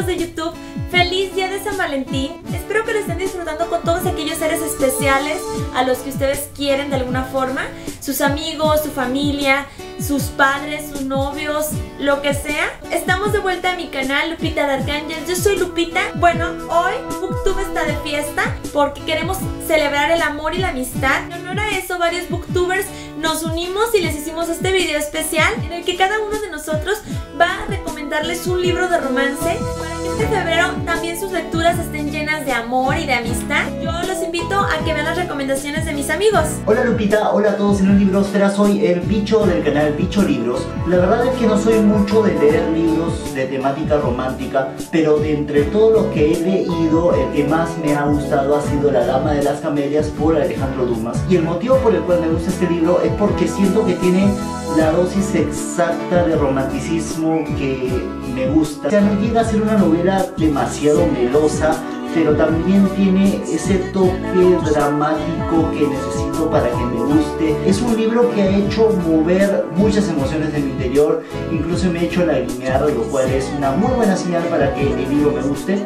amigos de YouTube, feliz día de San Valentín. Espero que lo estén disfrutando con todos aquellos seres especiales a los que ustedes quieren de alguna forma. Sus amigos, su familia, sus padres, sus novios, lo que sea. Estamos de vuelta a mi canal Lupita Dark Angel. Yo soy Lupita. Bueno, hoy Booktube está de fiesta porque queremos celebrar el amor y la amistad. En honor a eso, varios booktubers nos unimos y les hicimos este video especial en el que cada uno de nosotros va a recomendarles un libro de romance para que este febrero también sus lecturas estén llenas de amor y de amistad. Yo los invito a que vean las recomendaciones de mis amigos. Hola Lupita, hola a todos en el Librosfera, soy el Bicho del canal Bicho Libros. La verdad es que no soy mucho de leer libros de temática romántica, pero de entre todos los que he leído, el que más me ha gustado ha sido La dama de las camellias por Alejandro Dumas. Y el motivo por el cual me gusta este libro es porque siento que tiene la dosis exacta de romanticismo que me gusta. O sea, no llega a ser una novela demasiado melosa, pero también tiene ese toque dramático que necesito para que me guste. Es un libro que ha hecho mover muchas emociones de mi interior, incluso me ha hecho lagrimear, lo cual es una muy buena señal para que el libro me guste.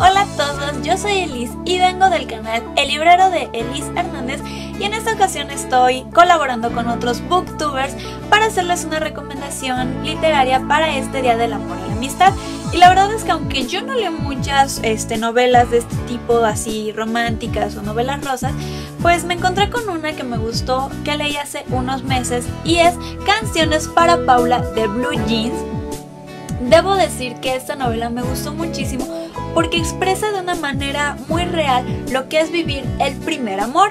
Hola a todos, yo soy Elyse y vengo del canal El Librero de Elyse Hernández y en esta ocasión estoy colaborando con otros booktubers para hacerles una recomendación literaria para este Día del Amor y la Amistad. Y la verdad es que aunque yo no leo muchas novelas de este tipo así románticas o novelas rosas, pues me encontré con una que me gustó, que leí hace unos meses y es Canciones para Paula de Blue Jeans. Debo decir que esta novela me gustó muchísimo porque expresa de una manera muy real lo que es vivir el primer amor.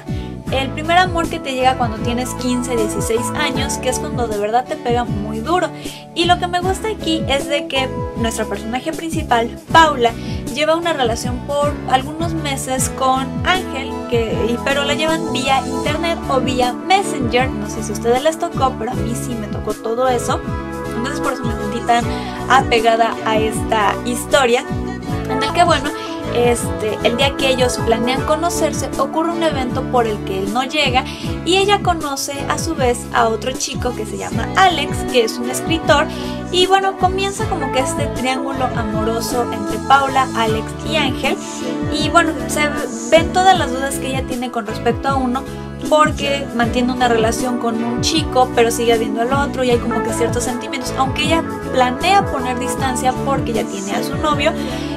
El primer amor que te llega cuando tienes 15, 16 años, que es cuando de verdad te pega muy duro. Y lo que me gusta aquí es de que nuestra personaje principal, Paula, lleva una relación por algunos meses con Ángel, pero la llevan vía internet o vía Messenger. No sé si a ustedes les tocó, pero a mí sí me tocó todo eso. Entonces por eso me sentí tan apegada a esta historia, en el que bueno, el día que ellos planean conocerse ocurre un evento por el que él no llega y ella conoce a su vez a otro chico que se llama Alex, que es un escritor, y bueno, comienza como que este triángulo amoroso entre Paula, Alex y Ángel. Y bueno, se ven todas las dudas que ella tiene con respecto a uno, porque mantiene una relación con un chico pero sigue habiendo al otro y hay como que ciertos sentimientos, aunque ella planea poner distancia porque ya tiene a su novio.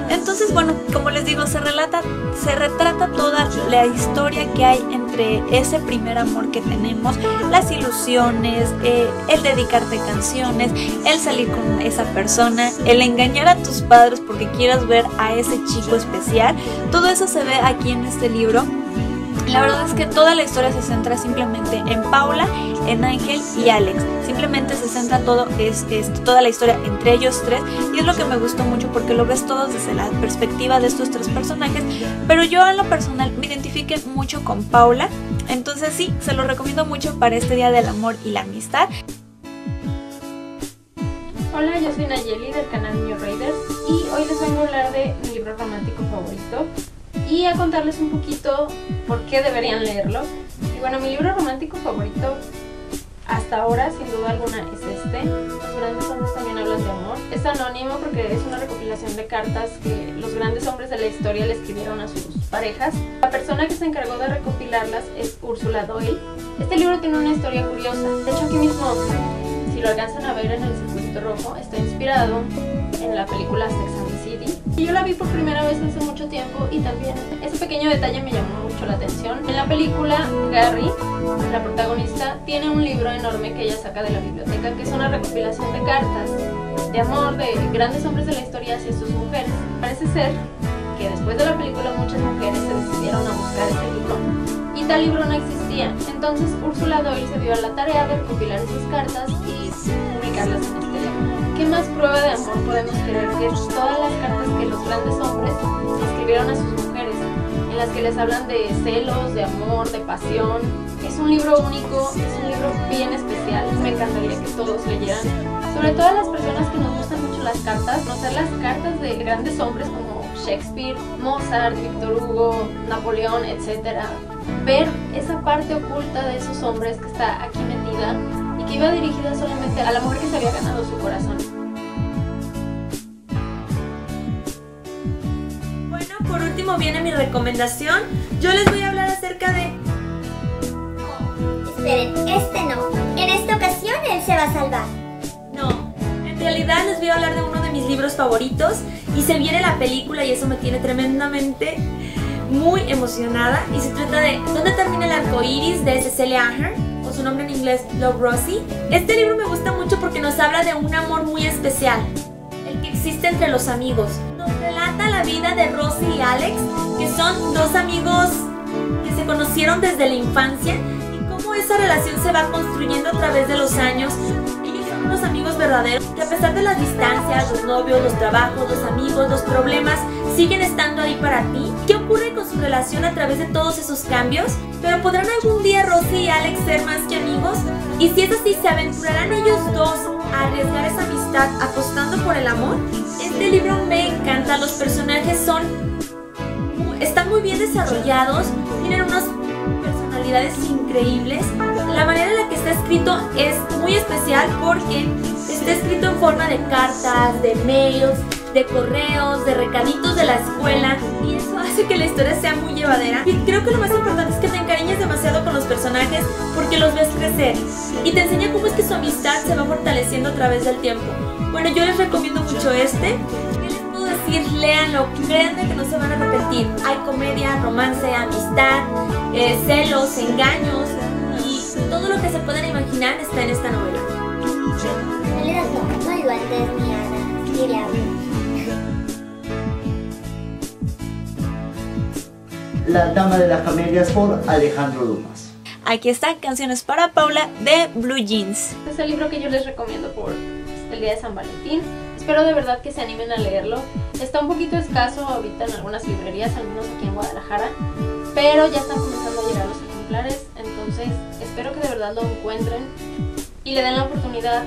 Entonces bueno, como les digo, se retrata toda la historia que hay entre ese primer amor que tenemos, las ilusiones, el dedicarte canciones, el salir con esa persona, el engañar a tus padres porque quieras ver a ese chico especial. Todo eso se ve aquí en este libro. La verdad es que toda la historia se centra simplemente en Paula, en Ángel y Alex. Simplemente se centra todo, toda la historia entre ellos tres, y es lo que me gustó mucho porque lo ves todo desde la perspectiva de estos tres personajes. Pero yo en lo personal me identifiqué mucho con Paula, entonces sí, se lo recomiendo mucho para este Día del Amor y la Amistad. Hola, yo soy Nayeli del canal Mew Readers y hoy les vengo a hablar de mi libro romántico favorito y a contarles un poquito por qué deberían leerlo. Y bueno, mi libro romántico favorito hasta ahora, sin duda alguna, es este. Los grandes hombres también hablan de amor. Es anónimo porque es una recopilación de cartas que los grandes hombres de la historia le escribieron a sus parejas. La persona que se encargó de recopilarlas es Úrsula Doyle. Este libro tiene una historia curiosa. De hecho, aquí mismo, si lo alcanzan a ver en el circuito rojo, está inspirado en la película Sex. Yo la vi por primera vez hace mucho tiempo y también ese pequeño detalle me llamó mucho la atención. En la película, Carrie, la protagonista, tiene un libro enorme que ella saca de la biblioteca, que es una recopilación de cartas de amor de grandes hombres de la historia hacia sus mujeres. Parece ser que después de la película muchas mujeres se decidieron a buscar este libro y tal libro no existía. Entonces Úrsula Doyle se dio a la tarea de recopilar esas cartas y publicarlas en este libro. ¿Qué más prueba de amor podemos querer que todas las cartas que los grandes hombres escribieron a sus mujeres, en las que les hablan de celos, de amor, de pasión? Es un libro único, es un libro bien especial, me encantaría que todos leyeran. Sobre todo a las personas que nos gustan mucho las cartas, conocer las cartas de grandes hombres como Shakespeare, Mozart, Victor Hugo, Napoleón, etc. Ver esa parte oculta de esos hombres que está aquí metida y que iba dirigida solamente a la mujer que se había ganado su corazón. por último viene mi recomendación. Yo les voy a hablar acerca de... Esperen, este no. En esta ocasión él se va a salvar. No, en realidad les voy a hablar de uno de mis libros favoritos y se viene la película y eso me tiene tremendamente muy emocionada. Y se trata de ¿Dónde termina el arco iris? De Cecelia Ahern, o su nombre en inglés, Love Rosie. Este libro me gusta mucho porque nos habla de un amor muy especial, el que existe entre los amigos. Nos relata la vida de Rosie y Alex, que son dos amigos que se conocieron desde la infancia, y cómo esa relación se va construyendo a través de los años. Ellos son unos amigos verdaderos que, a pesar de las distancias, los novios, los trabajos, los amigos, los problemas, siguen estando ahí para ti. ¿Qué ocurre con su relación a través de todos esos cambios? ¿Pero podrán algún día Rosie y Alex ser más que amigos? Y si es así, ¿se aventurarán ellos dos a arriesgar esa amistad apostando por el amor? Este libro me encanta, los personajes están muy bien desarrollados, tienen unas personalidades increíbles. La manera en la que está escrito es muy especial porque está escrito en forma de cartas, de mails, de correos, de recaditos de la escuela, y eso hace que la historia sea muy llevadera. Y creo que lo más importante es que te encariñes demasiado con los personajes porque los ves crecer y te enseña cómo es que su amistad se va fortaleciendo a través del tiempo. Bueno, yo les recomiendo mucho este. ¿Qué les puedo decir? Léanlo, créanme que no se van a arrepentir. Hay comedia, romance, amistad, celos, engaños y todo lo que se puedan imaginar está en esta novela. La dama de las camellias por Alejandro Dumas. Aquí está Canciones para Paula de Blue Jeans. Es el libro que yo les recomiendo por el día de San Valentín. Espero de verdad que se animen a leerlo. Está un poquito escaso ahorita en algunas librerías, al menos aquí en Guadalajara, pero ya están comenzando a llegar los ejemplares, entonces espero que de verdad lo encuentren y le den la oportunidad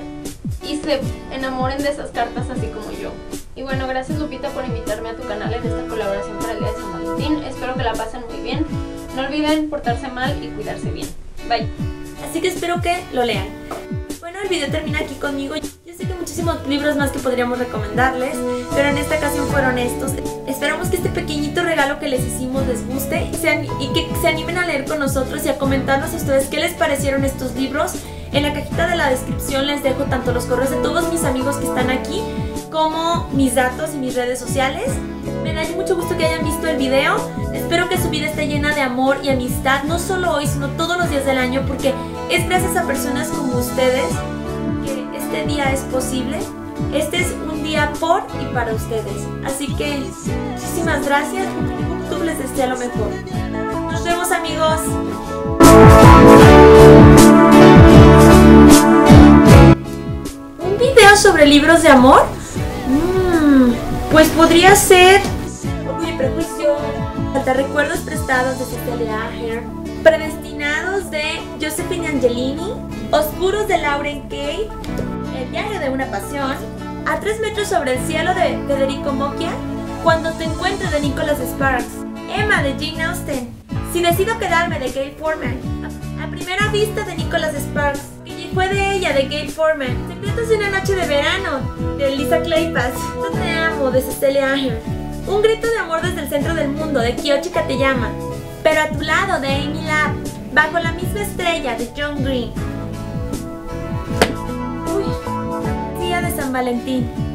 y se enamoren de esas cartas así como yo. Y bueno, gracias Lupita por invitarme a tu canal en esta colaboración para el día de San Valentín. Espero que la pasen muy bien. No olviden portarse mal y cuidarse bien. Bye. Así que espero que lo lean. Bueno, el video termina aquí conmigo. Yo sé que muchísimos libros más que podríamos recomendarles, pero en esta ocasión fueron estos. Esperamos que este pequeñito regalo que les hicimos les guste y que se animen a leer con nosotros y a comentarnos a ustedes qué les parecieron estos libros. En la cajita de la descripción les dejo tanto los correos de todos mis amigos que están aquí, como mis datos y mis redes sociales. Me da mucho gusto que hayan visto el video. Espero que su vida esté llena de amor y amistad, no solo hoy, sino todos los días del año, porque es gracias a personas como ustedes que este día es posible. Este es un día por y para ustedes. Así que muchísimas gracias. YouTube les desea lo mejor. Nos vemos, amigos. ¿Un video sobre libros de amor? Pues podría ser Orgullo y Prejuicio, Recuerdos Prestados de Stella Hare, Predestinados de Josephine Angelini, Oscuros de Lauren Kate, El Diario de una Pasión, A 3 metros sobre el cielo de Federico Moccia, Cuando te encuentres de Nicholas Sparks, Emma de Jane Austen, Si decido quedarme de Gayle Forman, A primera vista de Nicholas Sparks, Fue de ella, de Gayle Forman, Secretos de una noche de verano, de Elisa Claypas, Yo te amo, de Cecelia Ahern, Un grito de amor desde el centro del mundo, de Kiyoshi Kateyama, Pero a tu lado, de Amy Lab, Bajo la misma estrella, de John Green. Día de San Valentín.